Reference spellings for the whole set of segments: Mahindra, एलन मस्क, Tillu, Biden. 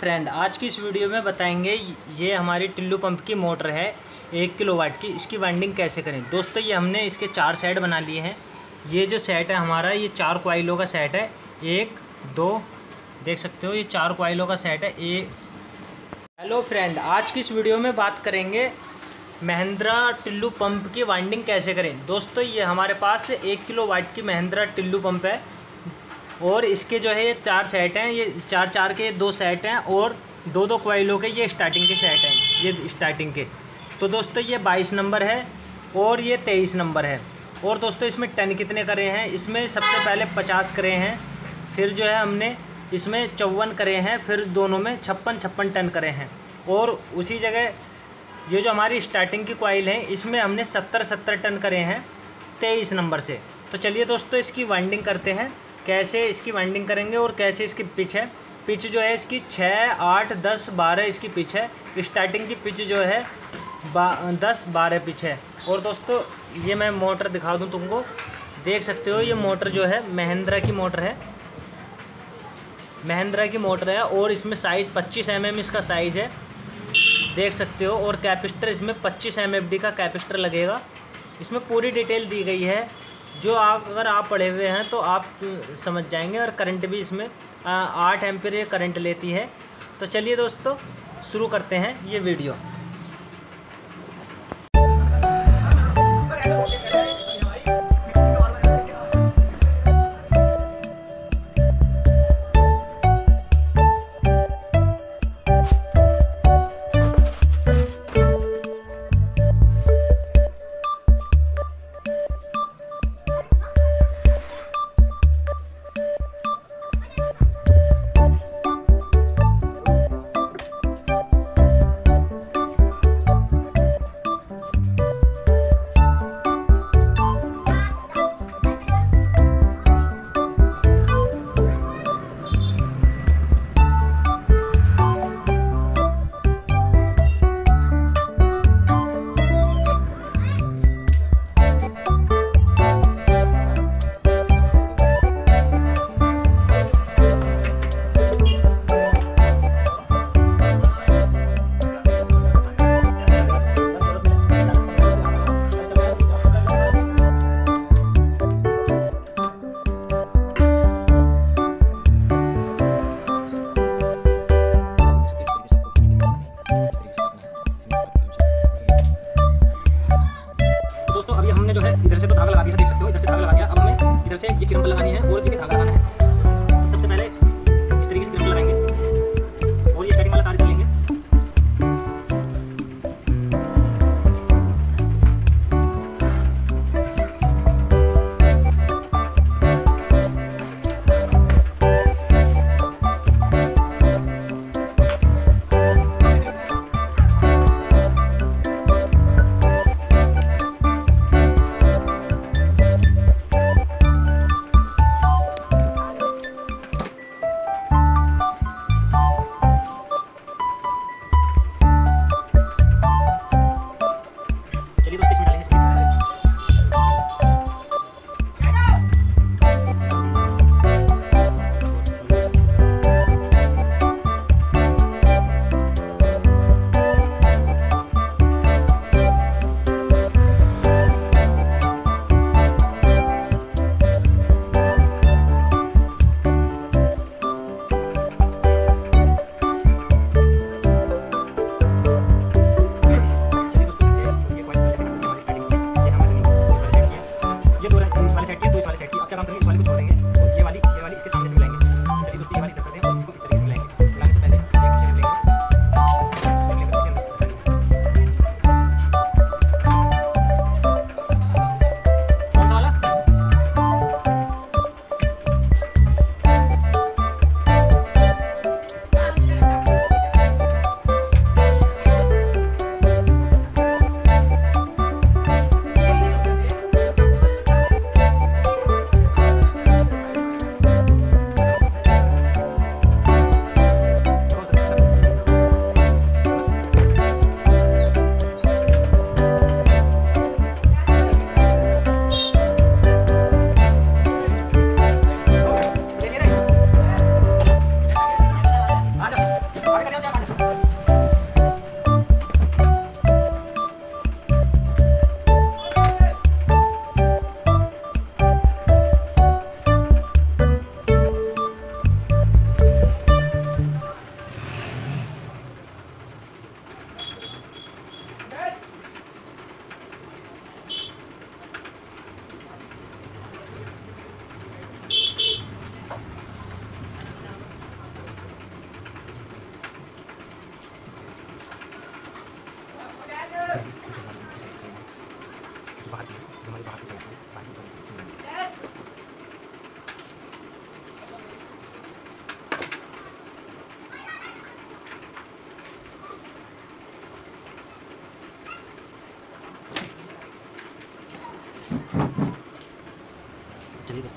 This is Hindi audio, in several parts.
फ्रेंड, आज की इस वीडियो में बताएंगे ये हमारी टिल्लू पंप की मोटर है 1 किलोवाट की, इसकी वाइंडिंग कैसे करें। दोस्तों ये हमने इसके 4 सेट बना लिए हैं। ये जो सेट है हमारा, ये 4 क्वाइलों का सेट है। 1, 2 देख सकते हो, ये 4 क्वाइलों का सेट है। हेलो फ्रेंड, आज की इस वीडियो में बात करेंगे महिंद्रा टिल्लू पंप की वाइंडिंग कैसे करें। दोस्तों ये हमारे पास 1 किलोवाट की महिंद्रा टिल्लू पंप है और इसके जो है 4 सेट हैं। ये 4-4 के 2 सेट हैं और 2-2 क्वाइलों के ये स्टार्टिंग के सेट हैं। ये स्टार्टिंग के तो दोस्तों ये 22 नंबर है और ये 23 नंबर है। और दोस्तों इसमें टन कितने करे हैं? इसमें सबसे पहले 50 करे हैं, फिर जो है हमने इसमें 54 करे हैं, फिर दोनों में 56 टन करे हैं। और उसी जगह ये जो हमारी स्टार्टिंग की क्वाइल है इसमें हमने 70 टन करे हैं 23 नंबर से। तो चलिए दोस्तों इसकी वाइंडिंग करते हैं, कैसे इसकी वाइंडिंग करेंगे और कैसे इसकी पिच है। पिच जो है इसकी 6, 8, 10, 12 इसकी पिच है। स्टार्टिंग की पिच जो है 10, 12 पिच है। और दोस्तों ये मैं मोटर दिखा दूं तुमको, देख सकते हो ये मोटर जो है महिंद्रा की मोटर है, महिंद्रा की मोटर है। और इसमें साइज़ 25 mm इसका साइज़ है, देख सकते हो। और कैपेसिटर इसमें 25 mFD का कैपेसिटर लगेगा। इसमें पूरी डिटेल दी गई है, जो आप अगर आप पढ़े हुए हैं तो आप समझ जाएंगे। और करंट भी इसमें 8 एम्पीयर करंट लेती है। तो चलिए दोस्तों शुरू करते हैं ये वीडियो।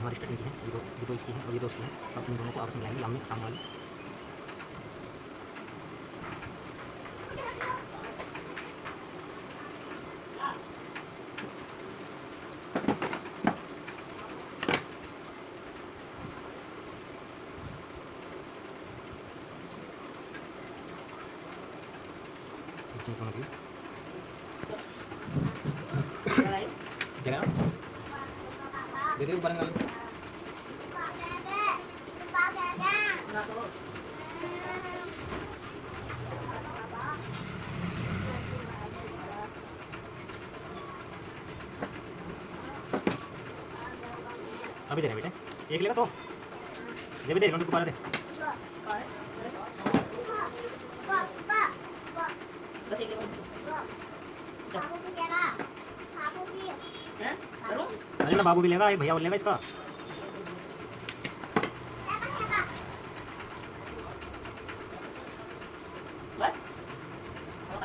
ये हमारी स्टार्टिंग की है, ये दो इसकी है और ये दो इसकी है। अब इन दोनों को आपस में मिलाएंगे, आमने सामने वाली। देख ऊपर ना तो अभी दे रहे बेटा, एक लेगा तो ये भी दे रहे, दोनों को बस एक करूं? अरे ना बाबू भी लेगा, भैया और लेगा इसका। बस वो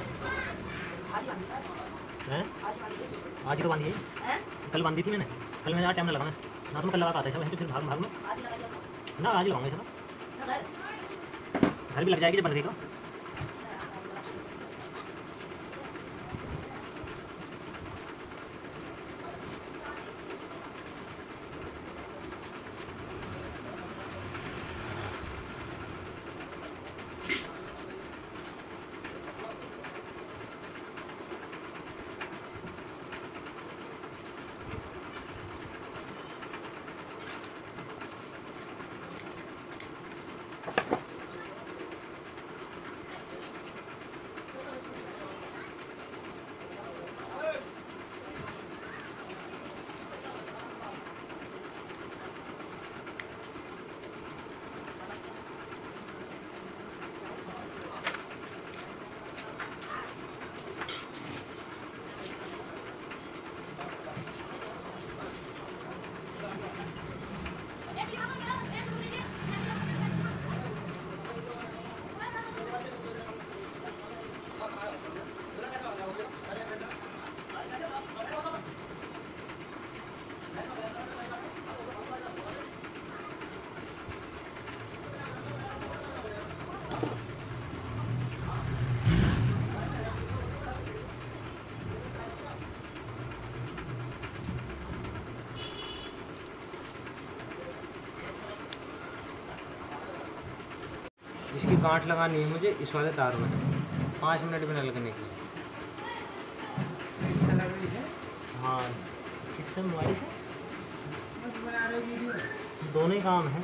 हैं आज ही तो बांधी है, कल बांधी थी मैंने, कल मैंने आज टाइम ना लगाना ना, तुम कल लगा पाते थे वहीं तो फिर भाग में ना, आज ही लगाऊंगा इसका, घर भी लग जाएगी जब बंध गई तो। इसकी गांठ लगानी है मुझे इस वाले तार में, 5 मिनट में न लगने की। हाँ इससे मोबाइल से दोनों ही काम है।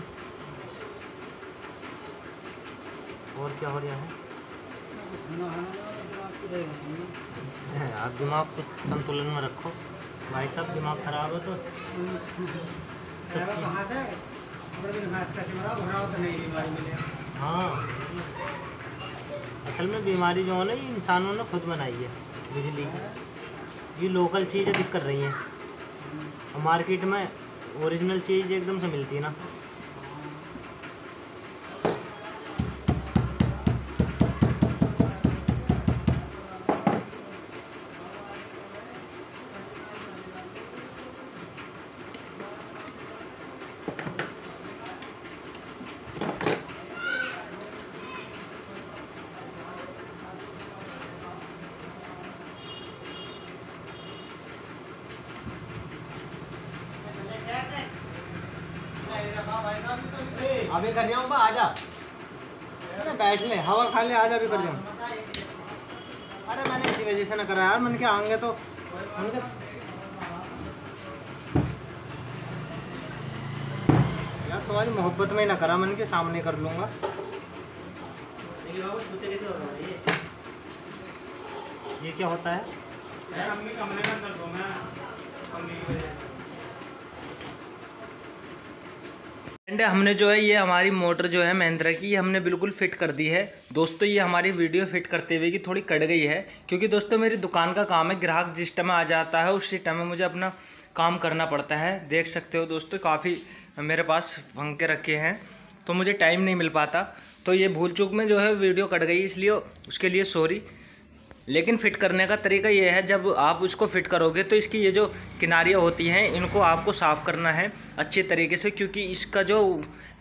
और क्या हो रहा है, आप दिमाग को संतुलन में रखो भाई साहब, दिमाग खराब हो तो सब। हाँ असल में बीमारी जो है ना, ये इंसानों ने खुद बनाई है बिजली की। ये लोकल चीज़ें दिक्कत रही है, मार्केट में ओरिजिनल चीज़ एकदम से मिलती है ना। अभी कर जाऊँ बा आजा, अरे बैठ ले हवा खा ले, आजा भी कर जाऊँ। अरे मैंने इसी वजह से ना करा यार, मन के आएंगे तो मन के यार तुम्हारी मोहब्बत में ही ना करा, मन के सामने कर लूँगा। ये क्या होता है यार, अपने कमरे में कर दो, मैं कमरे की वजह से। एंड हमने जो है ये हमारी मोटर जो है महिंद्रा की, ये हमने बिल्कुल फिट कर दी है दोस्तों। ये हमारी वीडियो फिट करते हुए की थोड़ी कट गई है, क्योंकि दोस्तों मेरी दुकान का काम है, ग्राहक जिस टाइम आ जाता है उसी टाइम मुझे अपना काम करना पड़ता है। देख सकते हो दोस्तों काफ़ी मेरे पास फंके रखे हैं, तो मुझे टाइम नहीं मिल पाता, तो ये भूल चूक में जो है वीडियो कट गई, इसलिए उसके लिए सॉरी। लेकिन फिट करने का तरीका ये है, जब आप उसको फिट करोगे तो इसकी ये जो किनारियाँ होती हैं इनको आपको साफ़ करना है अच्छे तरीके से, क्योंकि इसका जो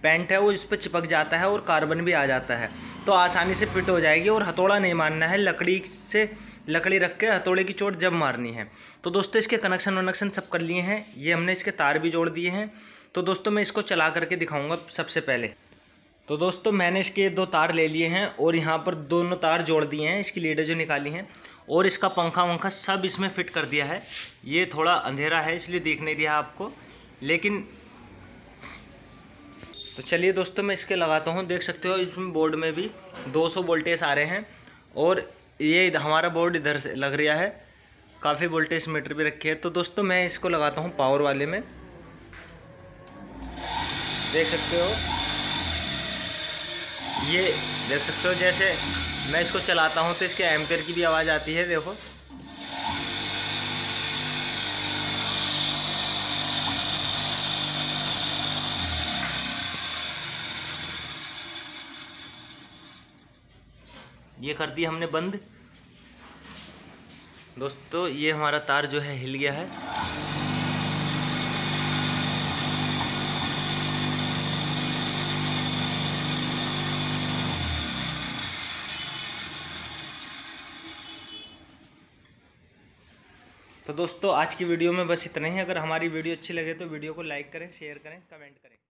पेंट है वो इस पर चिपक जाता है और कार्बन भी आ जाता है, तो आसानी से फिट हो जाएगी। और हथौड़ा नहीं मारना है, लकड़ी से लकड़ी रख के हथौड़े की चोट जब मारनी है। तो दोस्तों इसके कनेक्शन वनेक्शन सब कर लिए हैं, ये हमने इसके तार भी जोड़ दिए हैं। तो दोस्तों मैं इसको चला करके दिखाऊँगा सबसे पहले। तो दोस्तों मैंने इसके दो तार ले लिए हैं और यहाँ पर दोनों तार जोड़ दिए हैं, इसकी लीडें जो निकाली हैं, और इसका पंखा वंखा सब इसमें फिट कर दिया है। ये थोड़ा अंधेरा है इसलिए देख नहीं दिया आपको, लेकिन तो चलिए दोस्तों मैं इसके लगाता हूँ। देख सकते हो इसमें बोर्ड में भी 200 वोल्टेज आ रहे हैं, और ये हमारा बोर्ड इधर से लग रहा है, काफ़ी वोल्टेज मीटर भी रखे हैं। तो दोस्तों मैं इसको लगाता हूँ पावर वाले में, देख सकते हो, ये देख सकते हो जैसे मैं इसको चलाता हूँ तो इसके एम्पेयर की भी आवाज़ आती है, देखो। ये कर दिया हमने बंद। दोस्तों ये हमारा तार जो है हिल गया है, तो दोस्तों आज की वीडियो में बस इतना ही। अगर हमारी वीडियो अच्छी लगे तो वीडियो को लाइक करें, शेयर करें, कमेंट करें।